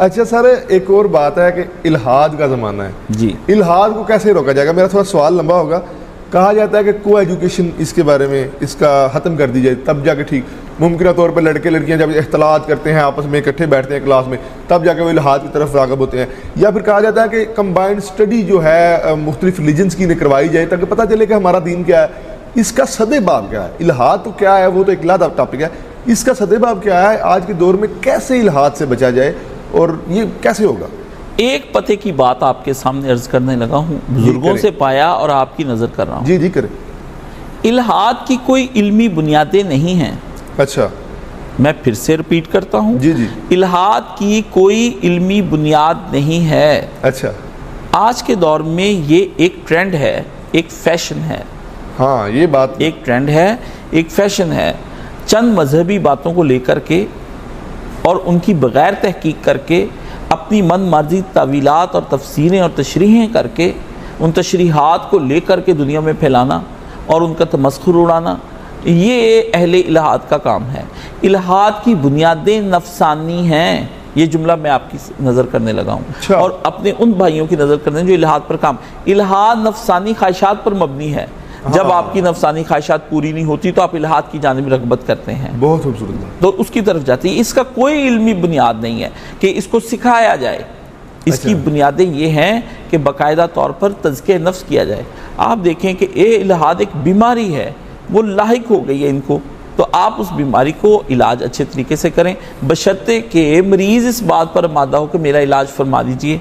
अच्छा सर, एक और बात है कि इल्हाद का ज़माना है जी, इल्हाद को कैसे रोका जाएगा? मेरा थोड़ा सवाल लंबा होगा। कहा जाता है कि को एजुकेशन इसके बारे में इसका ख़त्म कर दी जाए, तब जाके ठीक मुमकिन तौर पर लड़के लड़कियां जब इख्तलात करते हैं आपस में, इकट्ठे बैठते हैं क्लास में, तब जाके वो इल्हाद की तरफ रागब होते हैं। या फिर कहा जाता है कि कंबाइंड स्टडी जो है मुख्तलिफ रिलीजन्स की करवाई जाए ताकि पता चले कि हमारा दीन क्या है, इसका सदबाब क्या है। इल्हाद तो क्या है, वो तो एक अलग टॉपिक है, इसका सदबाब क्या है, आज के दौर में कैसे इल्हाद से बचा जाए और ये कैसे होगा? एक पते की बात आपके सामने अर्ज करने लगा हूँ, बुजुर्गों से पाया और आपकी नज़र कर रहा हूँ। जी जी करें। इल्हाद की कोई इल्मी बुनियादें नहीं हैं। अच्छा, मैं फिर से रिपीट करता हूँ। जी जी, इल्हाद की कोई इल्मी बुनियाद नहीं है। अच्छा, आज के दौर में ये एक ट्रेंड है, एक फैशन है। हाँ, ये बात एक ट्रेंड है, एक फैशन है। चंद मजहबी बातों को लेकर के और उनकी बग़ैर तहकीक करके अपनी मन मर्जी तावीलात और तफसीरें और तशरीहें करके उन तशरीहात को लेकर के दुनिया में फैलाना और उनका तमस्खुर उड़ाना, ये अहले इल्हाद का काम है। इल्हाद की बुनियादें नफसानी हैं। ये जुमला मैं आपकी नज़र करने लगा हूँ और अपने उन भाइयों की नज़र करने जो इल्हाद पर काम, इल्हाद नफसानी ख्वाहिशात पर मबनी है। जब आपकी नफसानी ख्वाहिशात पूरी नहीं होती तो आप इल्हाद की जानिब रगबत करते हैं, बहुत खूबसूरत, तो उसकी तरफ जाती है। इसका कोई इल्मी बुनियाद नहीं है कि इसको सिखाया जाए। इसकी बुनियादें ये हैं कि बाकायदा तौर पर तज़किए नफ्स किया जाए। आप देखें कि ये इल्हाद एक बीमारी है, वो लाहिक हो गई है इनको, तो आप उस बीमारी को इलाज अच्छे तरीके से करें, बशर्ते कि मरीज़ इस बात पर आमादा हो कि मेरा इलाज फरमा दीजिए।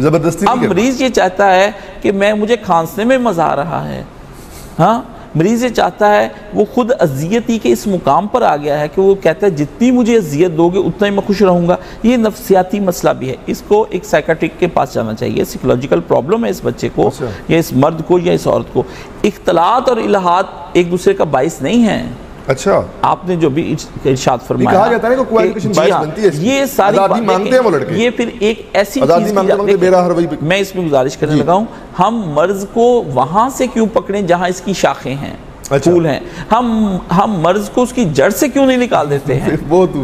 ज़बरदस्ती अब मरीज़ ये चाहता है कि मैं मुझे खांसने में मज़ा आ रहा है। हाँ, मरीज़ ये चाहता है, वो ख़ुद अजियती के इस मुकाम पर आ गया है कि वो कहता है जितनी मुझे अजियत दोगे उतना ही मैं खुश रहूँगा। ये नफसियाती मसला भी है, इसको एक साइकाट्रिक के पास जाना चाहिए। साइकोलॉजिकल प्रॉब्लम है इस बच्चे को या इस मर्द को या इस औरत को। इख्तलात और इल्हाद एक दूसरे का बाइस नहीं है। अच्छा, आपने जो भी इरशाद फरमाया, कहा जाता है कि कोएजुकेशन बाइस बनती है, ये सारी बातें मानते हैं वो लड़के। ये फिर एक ऐसी चीज है, मैं इसमें गुजारिश करने लगा हूँ, हम मर्ज को वहाँ से क्यों पकड़ें जहाँ इसकी शाखें हैं, फूल हैं। हम मर्ज को उसकी जड़ से क्यों नहीं निकाल देते हैं?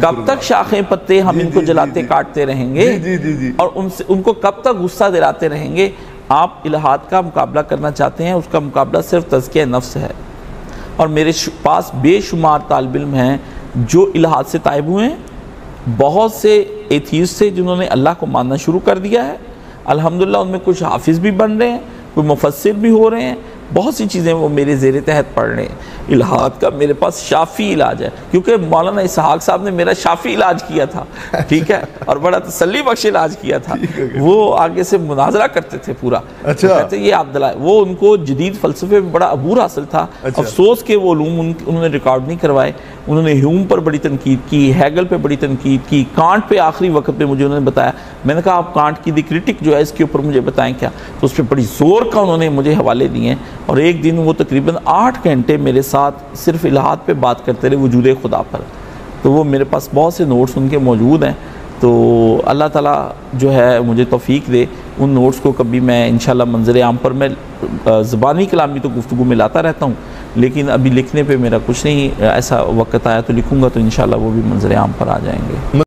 कब तक शाखें पत्ते हम इनको जलाते काटते रहेंगे और उनसे उनको कब तक गुस्सा दिलाते रहेंगे? आप इल्हाद का मुकाबला करना चाहते हैं, उसका मुकाबला सिर्फ तज़किए नफ्स है। और मेरे पास बेशुमार तालिब इल्म हैं जो इल्हाद से तायब हुए हैं, बहुत से एथीस्ट से जिन्होंने अल्लाह को मानना शुरू कर दिया है, अल्हम्दुलिल्लाह उनमें कुछ हाफिज़ भी बन रहे हैं, कोई मुफस्सिर भी हो रहे हैं, बहुत सी चीज़ें वो मेरे ज़ेरे तहत पढ़ रहे हैं। इल्हाद का मेरे पास शाफ़ी इलाज है, क्योंकि मौलाना इसहाक साहब ने मेरा शाफ़ी इलाज किया था, ठीक है, और बड़ा तसल्ली बख्श इलाज किया था। वो आगे से मुनाजरा करते थे पूरा। अच्छा, तो कहते ये आप दलाए, वो उनको जदीद फ़लसफ़े में बड़ा अबूर हासिल था। अच्छा। अफसोस के वो उलूम उन्होंने रिकॉर्ड नहीं करवाए। उन्होंने ह्यूम पर बड़ी तनकीद की, हैगल पर बड़ी तनकीद की, कांट पर आखिरी वक्त पर मुझे उन्होंने बताया। मैंने कहा आप कांट की द क्रिटिक जो है इसके ऊपर मुझे बताएं क्या, तो उस पर बड़ी ज़ोर का उन्होंने मुझे हवाले दिए और एक दिन वो तकरीबन 8 घंटे मेरे साथ सिर्फ इल्हाद पे बात करते रहे, वजूद खुदा पर। तो वो मेरे पास बहुत से नोट्स उनके मौजूद हैं। तो अल्लाह ताला जो है मुझे तौफीक दे, उन नोट्स को कभी मैं इंशाल्लाह मंजर आम पर मैं ज़बानी कलामी तो गुफ्तगू में लाता रहता हूँ, लेकिन अभी लिखने पे मेरा कुछ नहीं ऐसा वक्त आया, तो लिखूँगा तो इंशाल्लाह वो भी मंजर आम पर आ जाएंगे।